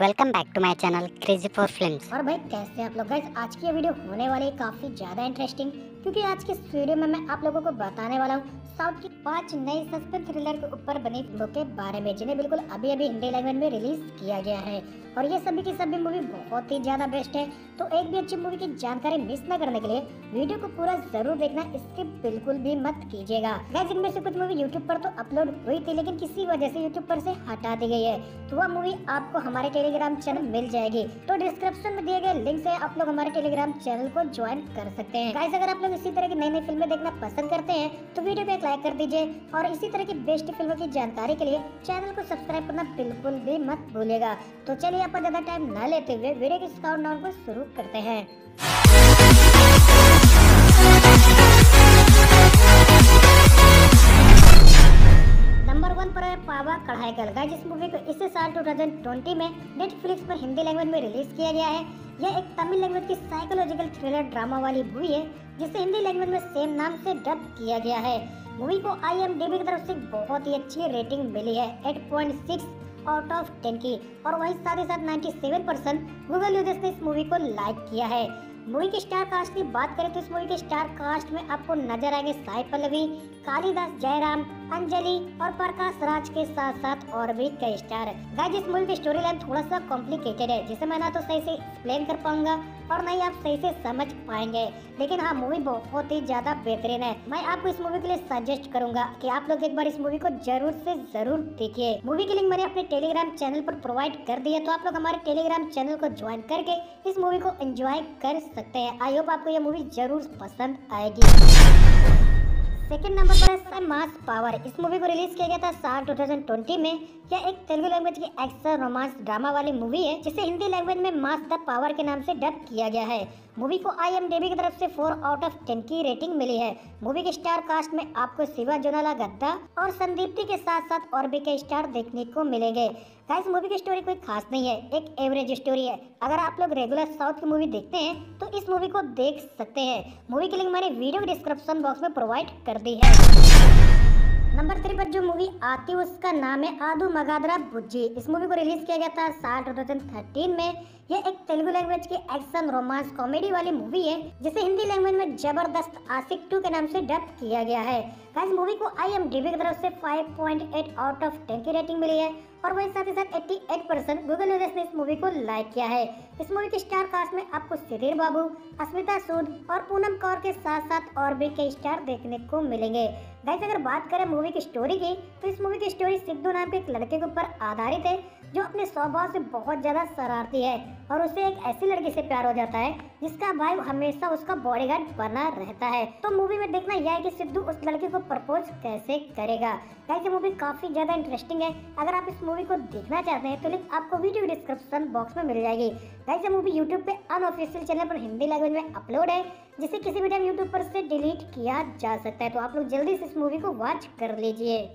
Welcome back to my channel crazy for films. और भाई कैसे हैं आप लोग गाइस। आज की वीडियो होने वाली है काफ़ी ज़्यादा इंटरेस्टिंग, क्योंकि आज की इस वीडियो में मैं आप लोगों को बताने वाला हूँ साउथ की 5 नई सस्पेंस थ्रिलर के ऊपर बनी फिल्मों के बारे में, जिन्हें बिल्कुल अभी अभी हिंदी लैंग्वेज में रिलीज किया गया है। और ये सभी की सभी मूवी बहुत ही ज़्यादा बेस्ट है, तो एक भी अच्छी मूवी की जानकारी मिस न करने के लिए वीडियो को पूरा जरूर देखना, इसके बिल्कुल भी मत कीजिएगा। गाइस इनमें से कुछ मूवी यूट्यूब पर तो अपलोड हुई थी, लेकिन किसी वजह से यूट्यूब पर से हटा दी गई है, तो वह मूवी आपको हमारे टेलीग्राम चैनल मिल जाएगी। तो डिस्क्रिप्शन में दिए गए लिंक से आप लोग हमारे टेलीग्राम चैनल को ज्वाइन कर सकते हैं। गाइस अगर आप लोग इसी तरह की नई नई फिल्में देखना पसंद करते हैं तो वीडियो को एक लाइक कर दीजिए, और इसी तरह की बेस्ट फिल्मों की जानकारी के लिए चैनल को सब्सक्राइब करना बिल्कुल भी मत भूलिएगा। तो चलिए आपका ज्यादा टाइम न लेते हुए वीडियो के काउंटडाउन को शुरू करते हैं। पावा कढ़ाई गलगा, जिस मूवी को इस साल 2020 में नेटफ्लिक्स पर हिंदी लैंग्वेज में रिलीज किया गया है। यह एक तमिल लैंग्वेज की साइकोलॉजिकल थ्रिलर ड्रामा वाली मूवी है, जिसे हिंदी लैंग्वेज में सेम नाम से डब किया गया है। मूवी को IMDb की तरफ से बहुत ही अच्छी रेटिंग मिली है 8.6 आउट ऑफ 10 की, और वहीं साथ ही साथ 97% गूगल यूजर्स ने इस मूवी को लाइक किया है। मूवी के स्टार कास्ट की बात करें तो इस मूवी के स्टार कास्ट में आपको नजर आएंगे साई पल्लवी, कालिदास जयराम, अंजलि और प्रकाश राज के साथ साथ और भी कई स्टार। गाइस इस मूवी की स्टोरी लाइन थोड़ा सा कॉम्प्लिकेटेड है, जिसे मैं ना तो सही से एक्सप्लेन कर पाऊंगा और नहीं आप सही से समझ पाएंगे, लेकिन हाँ मूवी बहुत ही ज्यादा बेहतरीन है। मैं आपको इस मूवी के लिए सजेस्ट करूंगा कि आप लोग एक बार इस मूवी को जरूर से जरूर देखिए। मूवी की लिंक मैंने अपने टेलीग्राम चैनल पर प्रोवाइड कर दी है, तो आप लोग हमारे टेलीग्राम चैनल को ज्वाइन करके इस मूवी को एंजॉय कर सकते हैं। आई होप आपको यह मूवी जरूर पसंद आएगी। सेकेंड नंबर पर है मास पावर। इस मूवी को रिलीज किया गया था साल 2020 में। यह एक तेलुगु लैंग्वेज की एक्शन रोमांस ड्रामा वाली मूवी है, जिसे हिंदी लैंग्वेज में मास द पावर के नाम से डब किया गया है। मूवी को IMDb की तरफ से 4 आउट ऑफ 10 की रेटिंग मिली है। मूवी के स्टार कास्ट में आपको शिवा जोनाला गद्दा और संदीप्ति के साथ साथ और भी कई स्टार देखने को मिलेंगे। गाइस मूवी की स्टोरी कोई खास नहीं है, एक एवरेज स्टोरी है। अगर आप लोग रेगुलर साउथ की मूवी देखते हैं तो इस मूवी को देख सकते हैं। मूवी की लिंक मैंने वीडियो के डिस्क्रिप्शन बॉक्स में प्रोवाइड कर दी है। नंबर 3 पर जो मूवी आती है उसका नाम है आधू मगादरा बुज्जी। इस मूवी को रिलीज किया गया था साल 2013 में। यह एक तेलुगु लैंग्वेज की एक्शन रोमांस कॉमेडी वाली मूवी है, जिसे हिंदी लैंग्वेज में जबरदस्त आशिक 2 के नाम से डब किया गया है। गाइस मूवी को IMDb की तरफ से 5.8 आउट ऑफ 10 की रेटिंग मिली है, और वहीं साथ ही साथ 88% गूगल यूजर्स ने इस मूवी को लाइक किया है। इस मूवी के स्टार कास्ट में आपको सिद्धू बाबू, अस्मिता सूद और पूनम कौर के साथ साथ और भी कई स्टार देखने को मिलेंगे। गाइस अगर बात करें मूवी की स्टोरी की, तो इस मूवी की स्टोरी सिद्धू नाम के एक लड़के के ऊपर आधारित है, जो अपने स्वभाव से बहुत ज़्यादा शरारती है और उसे एक ऐसी लड़की से प्यार हो जाता है जिसका भाई हमेशा उसका बॉडीगार्ड बना रहता है। तो मूवी में देखना यह है कि सिद्धू उस लड़की को प्रपोज कैसे करेगा। गाइस मूवी काफ़ी ज़्यादा इंटरेस्टिंग है। अगर आप इस मूवी को देखना चाहते हैं तो लिंक आपको वीडियो डिस्क्रिप्शन बॉक्स में मिल जाएगी। गाइस मूवी यूट्यूब पे अनऑफिशियल चैनल पर हिंदी लैंग्वेज में अपलोड है, जिसे किसी भी टाइम यूट्यूब पर से डिलीट किया जा सकता है, तो आप लोग जल्दी से इस मूवी को वॉच कर लीजिए।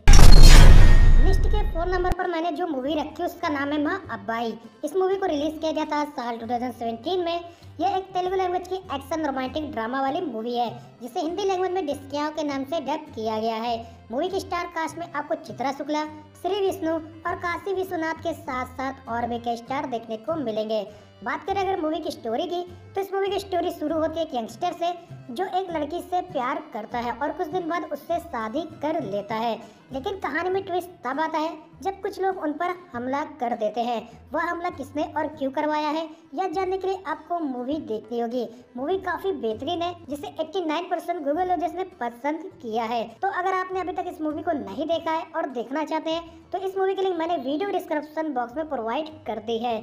लिस्ट के 4 नंबर पर मैंने जो मूवी रखी उसका नाम है माँ अब्बाई। इस मूवी को रिलीज किया गया था साल 2017 में। यह एक तेलुगु लैंग्वेज की एक्शन रोमांटिक ड्रामा वाली मूवी है, जिसे हिंदी लैंग्वेज में डिस्कियाओं के नाम से डब किया गया है। मूवी के स्टार कास्ट में आपको चित्रा शुक्ला, श्री विष्णु और काशी विश्वनाथ के साथ साथ और भी कई स्टार देखने को मिलेंगे। बात करें अगर मूवी की स्टोरी की, तो इस मूवी की स्टोरी शुरू होती है एक यंगस्टर से, जो एक लड़की से प्यार करता है और कुछ दिन बाद उससे शादी कर लेता है। लेकिन कहानी में ट्विस्ट तब आता है जब कुछ लोग उन पर हमला कर देते हैं। वह हमला किसने और क्यों करवाया है, यह जानने के लिए आपको मूवी देखनी होगी। मूवी काफी बेहतरीन है, जिसे 89% गूगल यूजर्स ने पसंद किया है। तो अगर आपने अभी तक इस मूवी को नहीं देखा है और देखना चाहते हैं तो इस मूवी की लिंक मैंने वीडियो डिस्क्रिप्शन बॉक्स में प्रोवाइड कर दी है।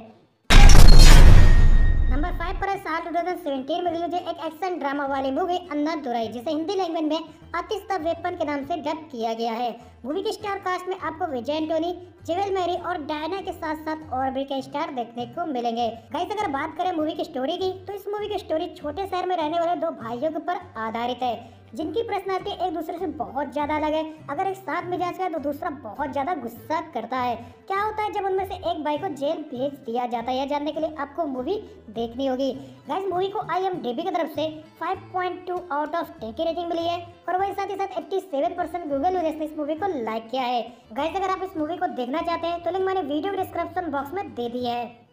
नंबर 5 पर है साल 2017 में रिलीज एक एक्शन ड्रामा वाली मूवी अंदर धुरई, जिसे हिंदी लैंग्वेज में आतिश द वेपन के नाम से डब किया गया है। मूवी के स्टार कास्ट में आपको विजय एंटोनी, जेवेल मैरी और डायना के साथ साथ और भी कई स्टार देखने को मिलेंगे। गाइस अगर बात करें मूवी की स्टोरी की, तो इस मूवी की स्टोरी छोटे शहर में रहने वाले 2 भाइयों के ऊपर आधारित है, जिनकी पर्सनालिटी एक दूसरे से बहुत ज़्यादा अलग है। अगर एक साथ में जाता है तो दूसरा बहुत ज़्यादा गुस्सा करता है। क्या होता है जब उनमें से एक भाई को जेल भेज दिया जाता है, यह जानने के लिए आपको मूवी देखनी होगी। गाइस मूवी को IMDb की तरफ से 5.2 आउट ऑफ 10 की रेटिंग मिली है, और वही साथ ही साथ 87% गूगल यूजर्स ने इस मूवी को लाइक किया है। गाइस अगर आप इस मूवी को देखना चाहते हैं तो लिंक मैंने वीडियो डिस्क्रिप्शन बॉक्स में दे दी है।